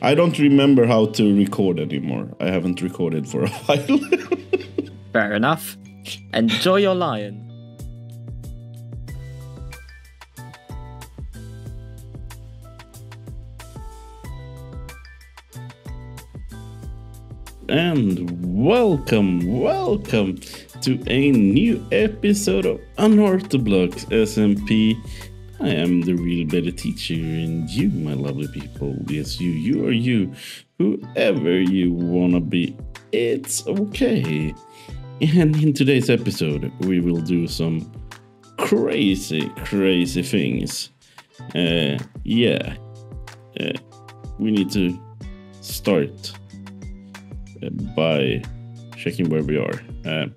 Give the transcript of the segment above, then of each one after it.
I don't remember how to record anymore. I haven't recorded for a while. Fair enough. Enjoy your lion. And welcome to a new episode of Unorthoblocks SMP. I am the real better teacher, and you, my lovely people, yes, you are you, whoever you wanna be, it's okay. And in today's episode, we will do some crazy things. We need to start by checking where we are.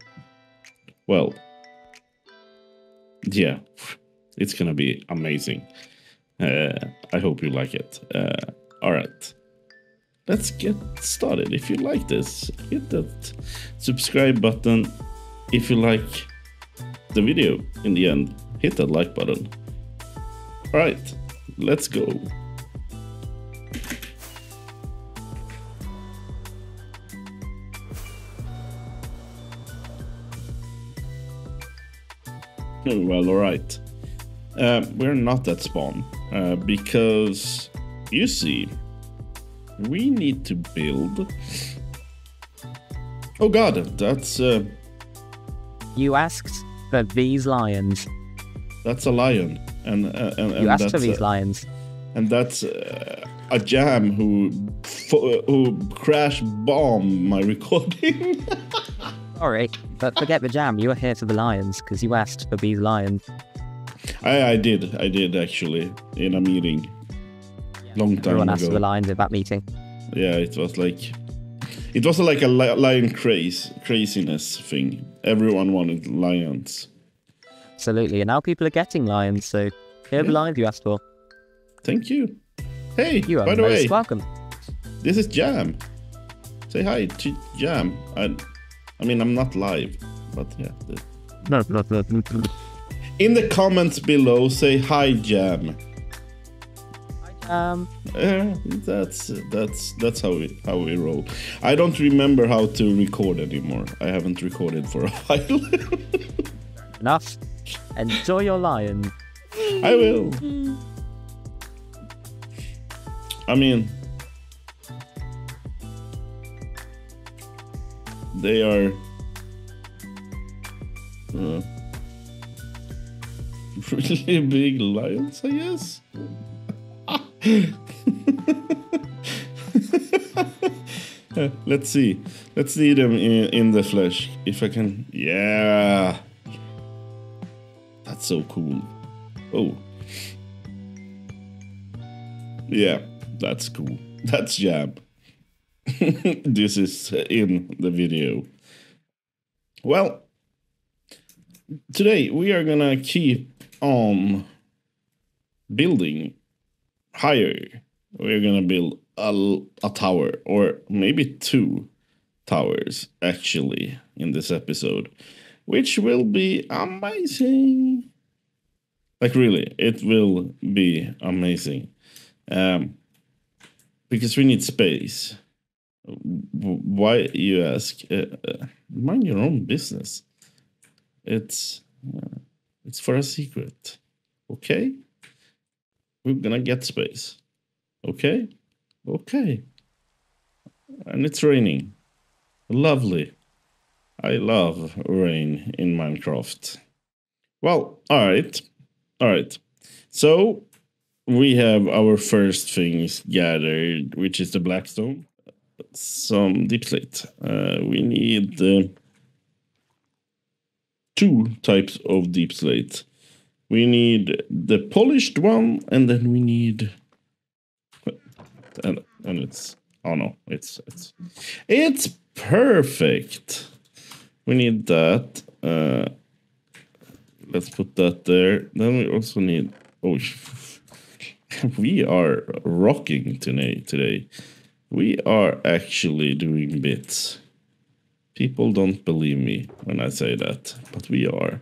It's gonna be amazing. I hope you like it. All right, let's get started. If you like this, hit that subscribe button. If you like the video in the end, hit that like button. All right, let's go. Well, all right. We're not at spawn because, you see, we need to build. Oh god, that's... You asked for these lions. That's a lion. And you asked for these lions. And that's a jam who crash bombed my recording. Sorry, but forget the jam. You were here for the lions because you asked for these lions. I did actually, in a meeting, long time ago. Everyone asked for the lions at that meeting. Yeah, it was like a lion craziness thing. Everyone wanted lions. Absolutely, and now people are getting lions, so here are the lions you asked for. Thank you. Hey, you are by the way, welcome. This is Jam. Say hi to Jam. I mean, I'm not live, but yeah. No. In the comments below, say hi, Jam. That's how we roll. I don't remember how to record anymore. I haven't recorded for a while. Enough. Enjoy your lion. I will. I mean, they are. Really big lions, I guess. Let's see them in the flesh if I can. Yeah, that's so cool. Oh, yeah, that's cool. That's Jab. This is in the video. Well, today we are gonna keep on building higher. We're gonna build a tower, or maybe two towers actually in this episode, which will be amazing. Like, really, it will be amazing, because we need space. Why, you ask? Mind your own business. It's for a secret, okay? We're gonna get space, okay? Okay. And it's raining. Lovely. I love rain in Minecraft. Well, all right. So we have our first things gathered, which is the blackstone, some deep slate. We need the two types of deep slate. We need the polished one, and then we need and it's, oh no, it's perfect. We need that. Let's put that there. Then we also need, oh, we are rocking today. We are actually doing bits. People don't believe me when I say that, but we are.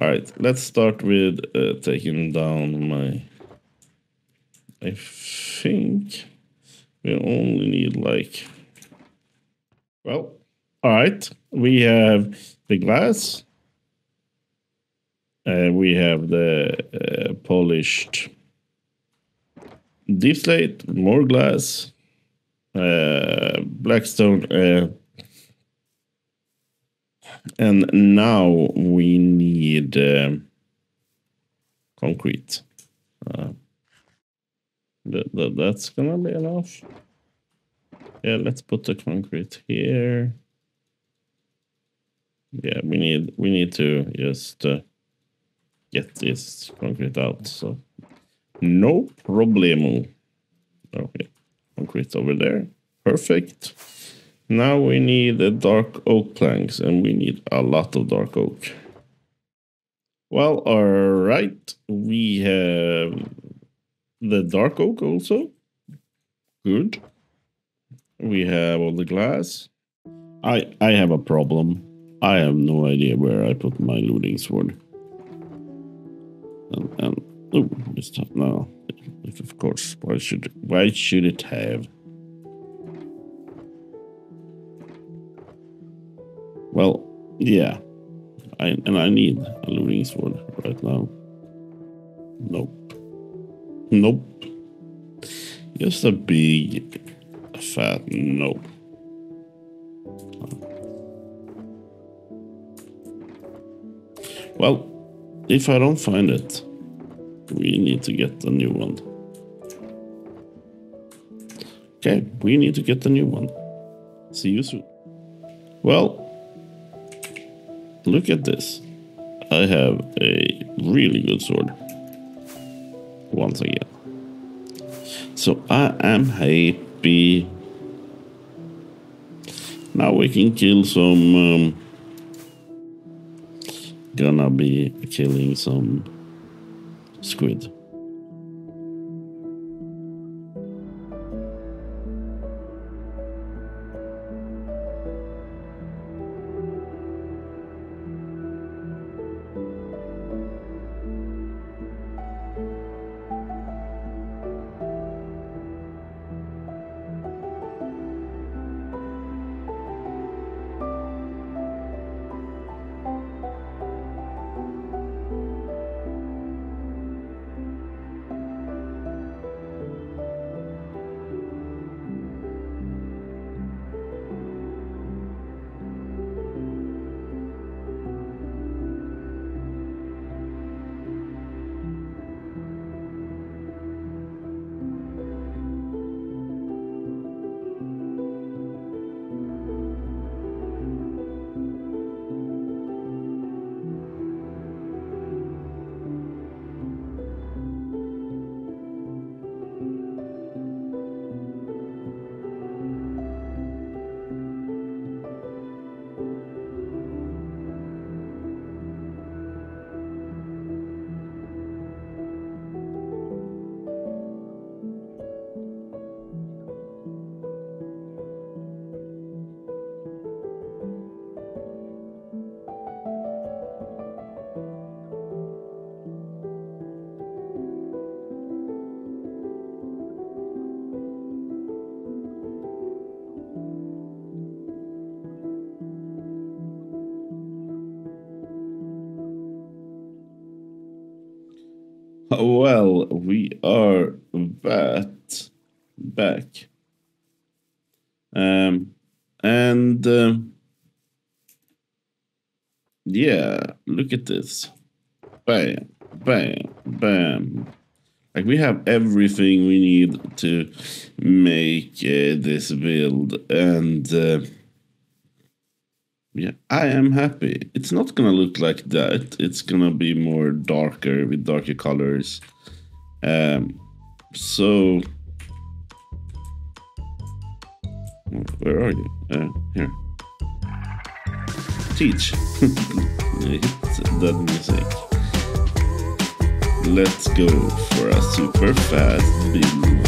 All right, let's start with taking down my... I think We only need like, well, all right. We have the glass. We have the polished deep slate, more glass, blackstone, and now we need concrete. That's gonna be enough. Yeah, let's put the concrete here. Yeah, we need to just get this concrete out. So no problemo. Okay, concrete over there. Perfect. Now we need the dark oak planks, and we need a lot of dark oak. Well, all right. We have the dark oak also. Good. We have all the glass. I have a problem. I have no idea where I put my looting sword. And oh, it's tough now. Of course, why should it have? Well, yeah, I need a looting sword right now. Nope. Nope. Just a big, fat nope. Well, if I don't find it, we need to get a new one. Okay, we need to get a new one. See you soon. Well, look at this. I have a really good sword. Once again. So I am happy. Now we can kill some... gonna be killing some squid. Well, we are back. Yeah, look at this. Bam, bam, bam. Like, we have everything we need to make this build. And yeah, I am happy. It's not gonna look like that. It's gonna be more darker with darker colors. So where are you? Here. Teach. Hit that music. Let's go for a super fast build.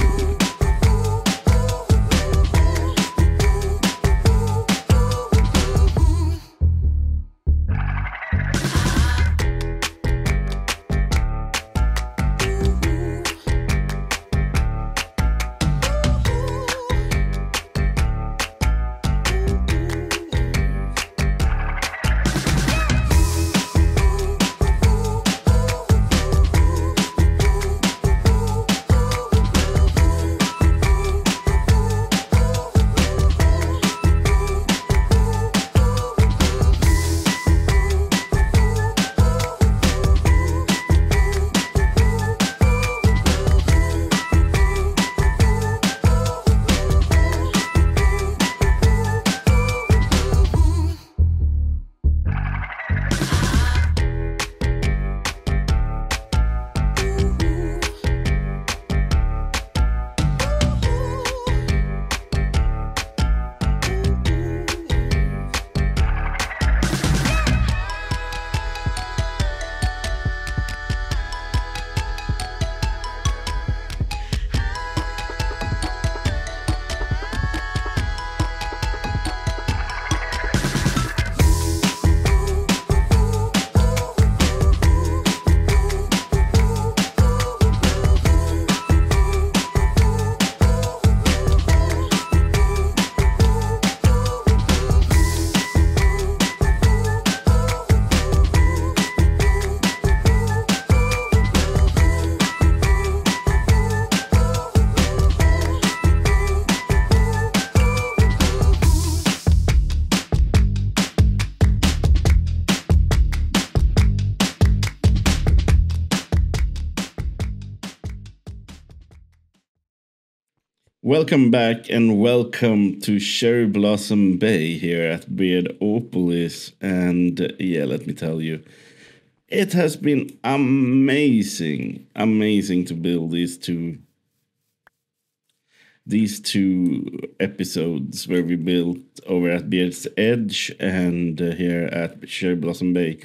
Welcome back and welcome to Cherry Blossom Bay here at Beardopolis. And yeah, let me tell you, it has been amazing to build these two episodes where we built over at Beard's Edge and here at Cherry Blossom Bay.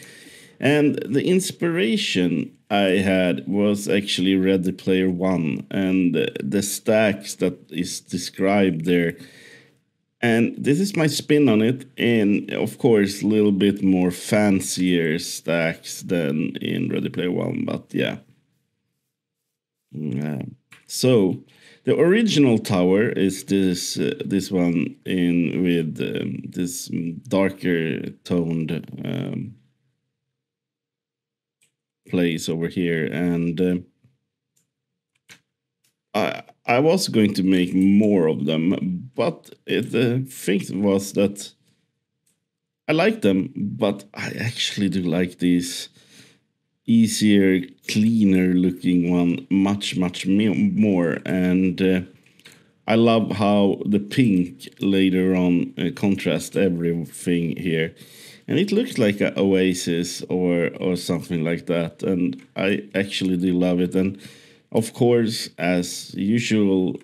And the inspiration I had was actually Ready Player One and the stacks that is described there. And this is my spin on it, and of course a little bit more fancier stacks than in Ready Player One, but yeah. So the original tower is this one in with this darker toned place over here, and I was going to make more of them, but the thing was that I like them, but I actually do like these easier, cleaner looking one much more, and I love how the pink later on contrasts everything here. And it looked like an oasis or something like that. And I actually do love it. And of course, as usual,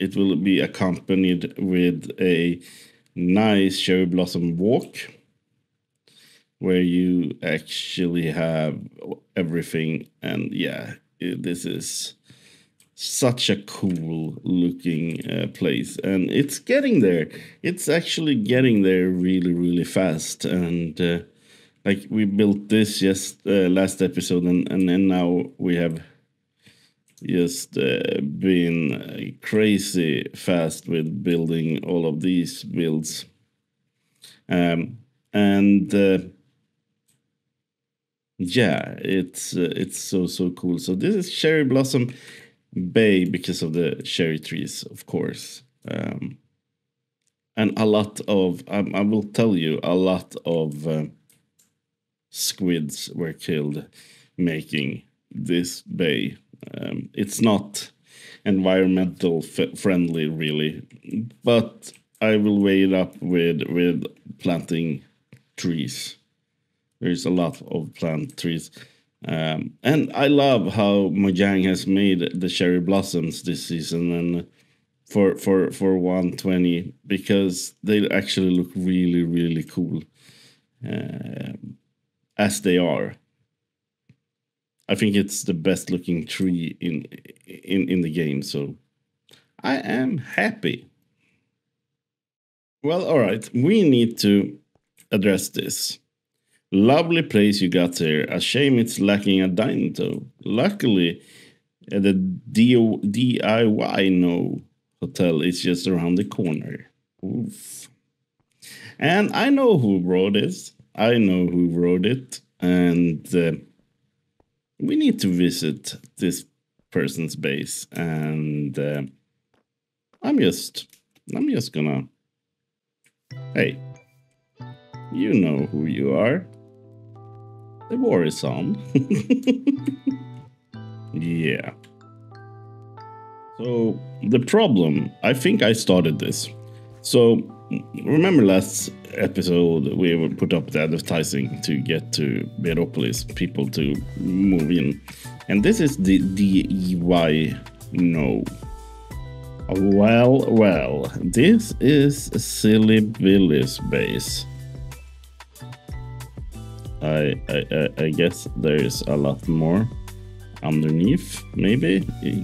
it will be accompanied with a nice cherry blossom walk, where you actually have everything. And yeah, this is such a cool looking place, and it's getting there. It's actually getting there really fast. And like we built this just last episode, and then now we have just been crazy fast with building all of these builds. Yeah, it's so cool. So this is Cherry Blossom Bay because of the cherry trees, of course, and a lot of I will tell you, a lot of squids were killed making this bay. It's not environmental friendly really, but I will weigh it up with planting trees. There's a lot of plant trees. And I love how Mojang has made the cherry blossoms this season, and for 120, because they actually look really cool as they are. I think it's the best looking tree in the game, so I am happy. Well, all right, we need to address this. Lovely place you got here. A shame it's lacking a dining though. Luckily, the DIY no hotel is just around the corner. Oof. And I know who wrote it. And we need to visit this person's base. And I'm just gonna... Hey, you know who you are. The war is on. Yeah. So the problem, I think I started this. So remember last episode we would put up the advertising to get to Beardopolis, people to move in. And this is the DIY no. Well, this is Silly Billy's base. I guess there is a lot more underneath. Maybe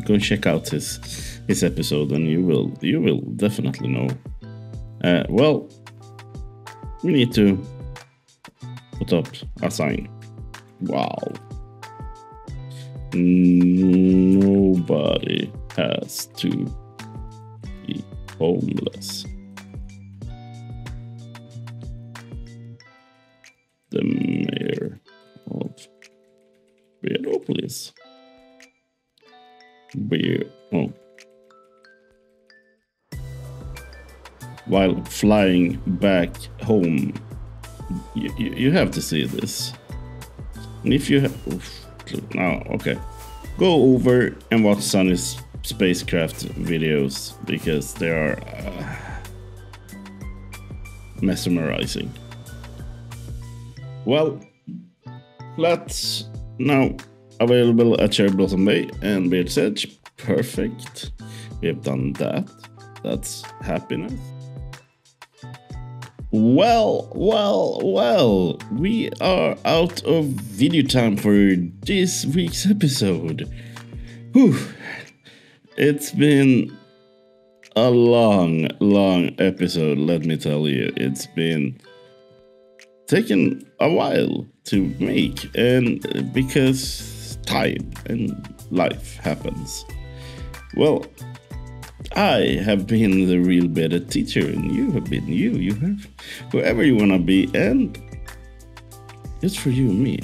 go check out his episode, and you will definitely know. Well, we need to put up a sign. Wow, nobody has to be homeless. The mayor of Beardopolis. While flying back home, you have to see this. And if you have, now, okay, go over and watch sun is spacecraft videos because they are mesmerizing. Well, that's now available at Cherry Blossom Bay and Beard's Edge. Perfect. We have done that. That's happiness. Well, well, well, we are out of video time for this week's episode. Whew. It's been a long, long episode, let me tell you. It's been taken a while to make, and because time and life happens. Well, I have been the real bearded teacher, and you have been you. You have whoever you want to be, and it's for you and me.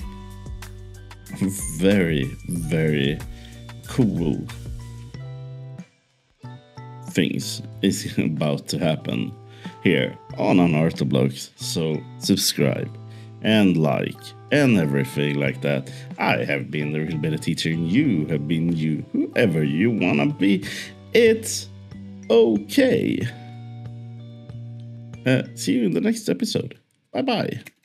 Very, very cool things is about to happen here on Unorthoblocks. So subscribe and like and everything like that. I have been the real bearded teacher, and you have been you, whoever you want to be. It's okay. See you in the next episode. Bye bye.